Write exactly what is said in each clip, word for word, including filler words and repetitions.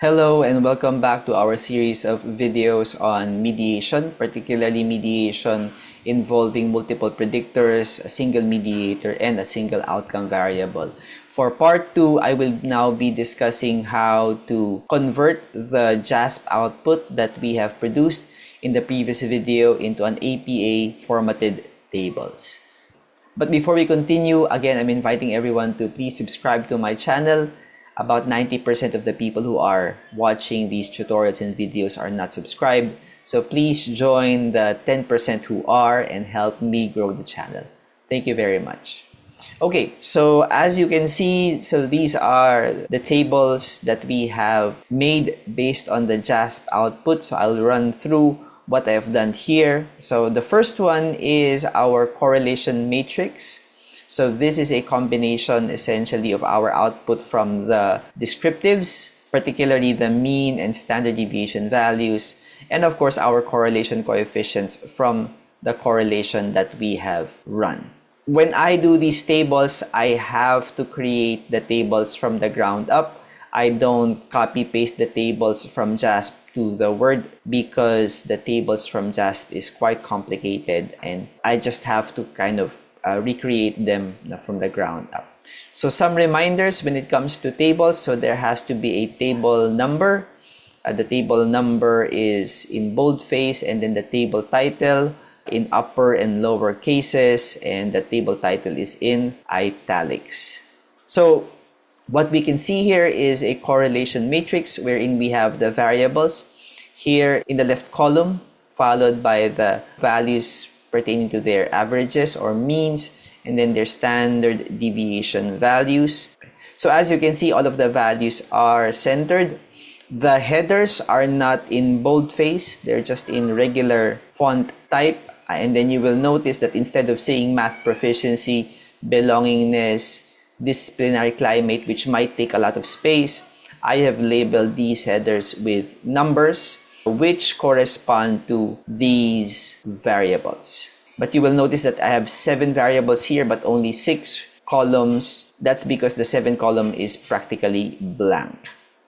Hello and welcome back to our series of videos on mediation, particularly mediation involving multiple predictors, a single mediator, and a single outcome variable. For part two, I will now be discussing how to convert the JASP output that we have produced in the previous video into an A P A formatted tables. But before we continue, again, I'm inviting everyone to please subscribe to my channel. About ninety percent of the people who are watching these tutorials and videos are not subscribed. So please join the ten percent who are and help me grow the channel. Thank you very much. Okay, so as you can see, so these are the tables that we have made based on the JASP output. So I'll run through what I have done here. So the first one is our correlation matrix. So this is a combination essentially of our output from the descriptives, particularly the mean and standard deviation values, and of course our correlation coefficients from the correlation that we have run. When I do these tables, I have to create the tables from the ground up. I don't copy paste the tables from JASP to the Word because the tables from JASP is quite complicated and I just have to kind of Uh, recreate them from the ground up. So some reminders when it comes to tables. So there has to be a table number. Uh, the table number is in boldface, and then the table title in upper and lower cases, and the table title is in italics. So what we can see here is a correlation matrix wherein we have the variables here in the left column followed by the values pertaining to their averages or means, and then their standard deviation values. So as you can see, all of the values are centered. The headers are not in boldface, they're just in regular font type. And then you will notice that instead of saying math proficiency, belongingness, disciplinary climate, which might take a lot of space, I have labeled these headers with numbers, which correspond to these variables. But you will notice that I have seven variables here but only six columns. That's because the seven column is practically blank.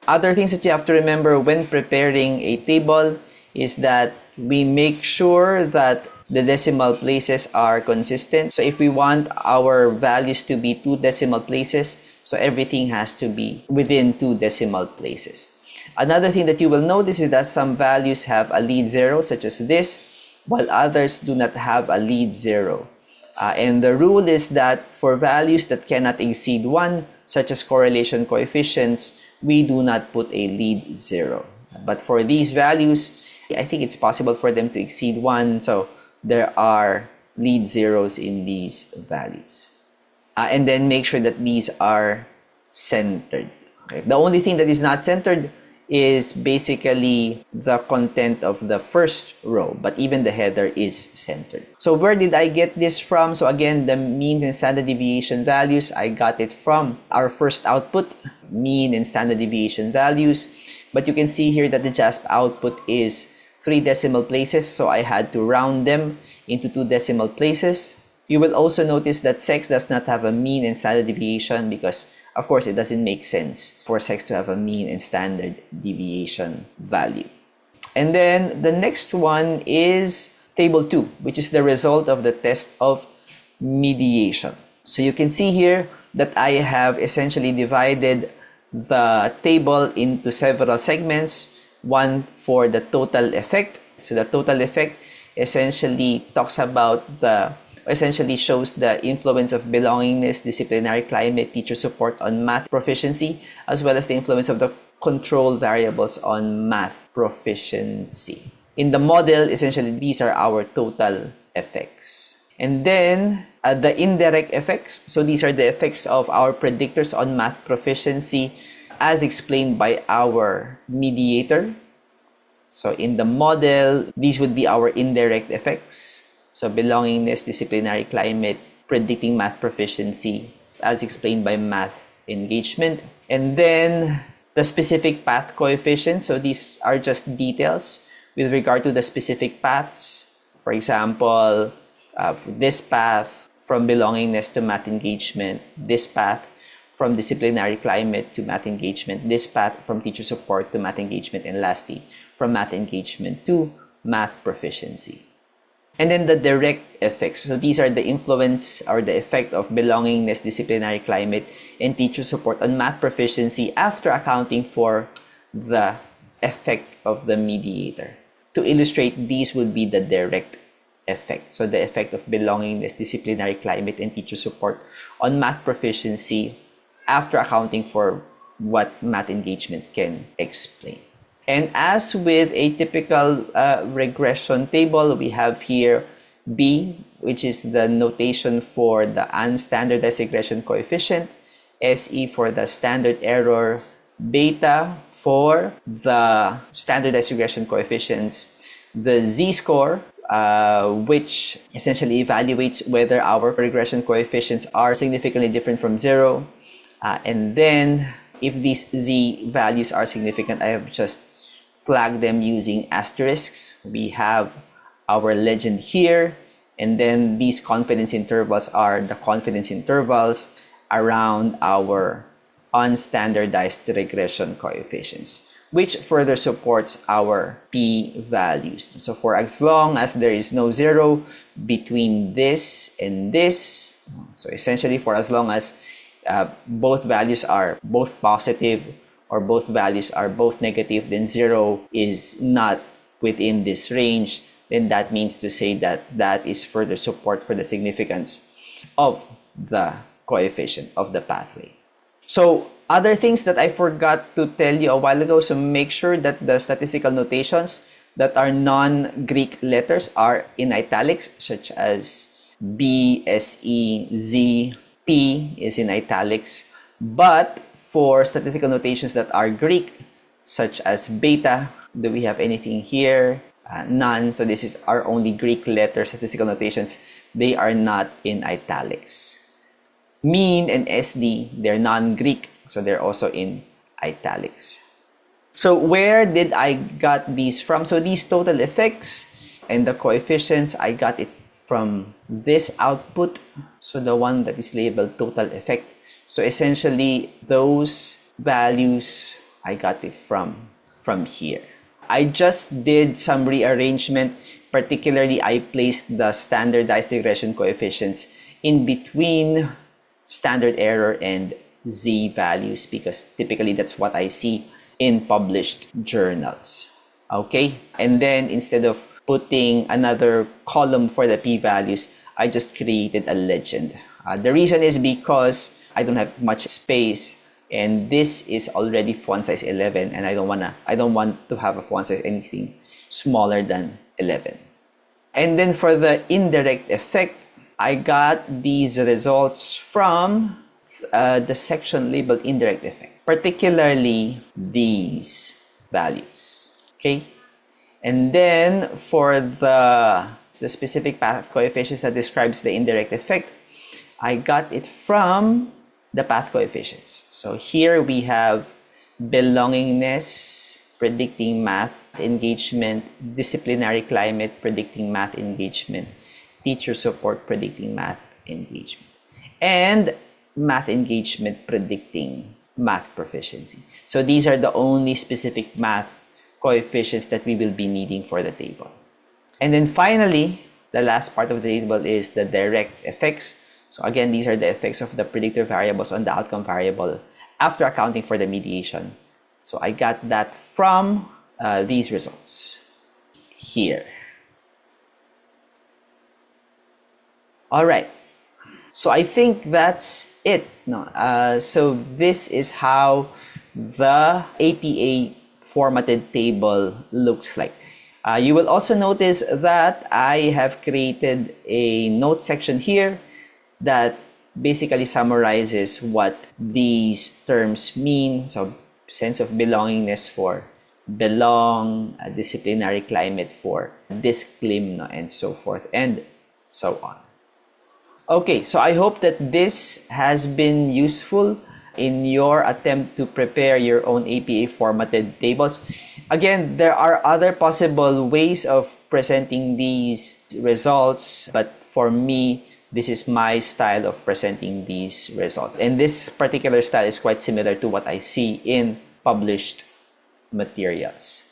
Other things that you have to remember when preparing a table is that we make sure that the decimal places are consistent. So if we want our values to be two decimal places, so everything has to be within two decimal places. Another thing that you will notice is that some values have a lead zero, such as this, while others do not have a lead zero. Uh, and the rule is that for values that cannot exceed one, such as correlation coefficients, we do not put a lead zero. But for these values, I think it's possible for them to exceed one, so there are lead zeros in these values. Uh, and then make sure that these are centered. Okay. The only thing that is not centered is basically the content of the first row, but even the header is centered. So where did I get this from? So again, the mean and standard deviation values, I got it from our first output, mean and standard deviation values. But you can see here that the JASP output is three decimal places, so I had to round them into two decimal places. You will also notice that sex does not have a mean and standard deviation because of course, it doesn't make sense for sex to have a mean and standard deviation value. And then the next one is table two, which is the result of the test of mediation. So you can see here that I have essentially divided the table into several segments, one for the total effect. So the total effect essentially talks about the essentially shows the influence of belongingness, disciplinary climate, teacher support on math proficiency, as well as the influence of the control variables on math proficiency. In the model, essentially, these are our total effects. And then uh, the indirect effects. So these are the effects of our predictors on math proficiency as explained by our mediator. So in the model, these would be our indirect effects. So belongingness, disciplinary climate, predicting math proficiency as explained by math engagement. And then the specific path coefficients. So these are just details with regard to the specific paths. For example, uh, this path from belongingness to math engagement, this path from disciplinary climate to math engagement. This path from teacher support to math engagement, and lastly, from math engagement to math proficiency. And then the direct effects. So these are the influence or the effect of belongingness, disciplinary climate, and teacher support on math proficiency after accounting for the effect of the mediator. To illustrate, these would be the direct effect. So the effect of belongingness, disciplinary climate, and teacher support on math proficiency after accounting for what math engagement can explain. And as with a typical uh, regression table, we have here B, which is the notation for the unstandardized regression coefficient, S E for the standard error, beta for the standardized regression coefficients, the z-score, uh, which essentially evaluates whether our regression coefficients are significantly different from zero, uh, and then if these z values are significant, I have just flagged them using asterisks. We have our legend here, and then these confidence intervals are the confidence intervals around our unstandardized regression coefficients, which further supports our p-values. So for as long as there is no zero between this and this, so essentially for as long as uh, both values are both positive or both values are both negative, then zero is not within this range, then that means to say that that is further support for the significance of the coefficient of the pathway. So other things that I forgot to tell you a while ago, so make sure that the statistical notations that are non-Greek letters are in italics, such as B, S, E, Z, P is in italics, but for statistical notations that are Greek, such as beta, do we have anything here? Uh, none. So this is our only Greek letter statistical notations. They are not in italics. Mean and S D, they're non-Greek, so they're also in italics. So where did I got these from? So these total effects and the coefficients, I got it from this output. So the one that is labeled total effect. So essentially, those values, I got it from, from here. I just did some rearrangement. Particularly, I placed the standardized regression coefficients in between standard error and Z values because typically that's what I see in published journals. Okay, and then instead of putting another column for the p-values, I just created a legend. Uh, the reason is because I don't have much space, and this is already font size eleven, and I don't wanna, I don't want to have a font size anything smaller than eleven. And then for the indirect effect, I got these results from uh, the section labeled indirect effect, particularly these values. Okay, and then for the the specific path of coefficients that describes the indirect effect, I got it from the path coefficients. So here we have belongingness, predicting math engagement, disciplinary climate, predicting math engagement, teacher support, predicting math engagement, and math engagement, predicting math proficiency. So these are the only specific math coefficients that we will be needing for the table. And then finally, the last part of the table is the direct effects. So again, these are the effects of the predictor variables on the outcome variable after accounting for the mediation. So I got that from uh, these results here. All right. So I think that's it. No, uh, so this is how the A P A formatted table looks like. Uh, you will also notice that I have created a note section here that basically summarizes what these terms mean. So sense of belongingness for belong, a disciplinary climate for disclim, and so forth and so on. Okay, so I hope that this has been useful in your attempt to prepare your own A P A formatted tables. Again, there are other possible ways of presenting these results, but for me, This is my style of presenting these results. And this particular style is quite similar to what I see in published materials.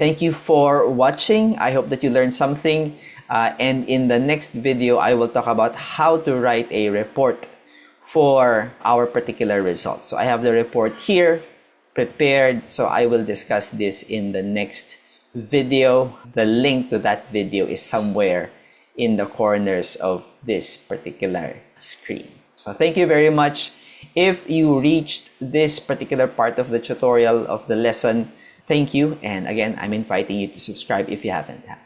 Thank you for watching. I hope that you learned something. Uh, and in the next video, I will talk about how to write a report for our particular results. So I have the report here prepared. So I will discuss this in the next video. The link to that video is somewhere in the corners of this particular screen. So thank you very much. If you reached this particular part of the tutorial of the lesson, thank you. And again, I'm inviting you to subscribe if you haven't.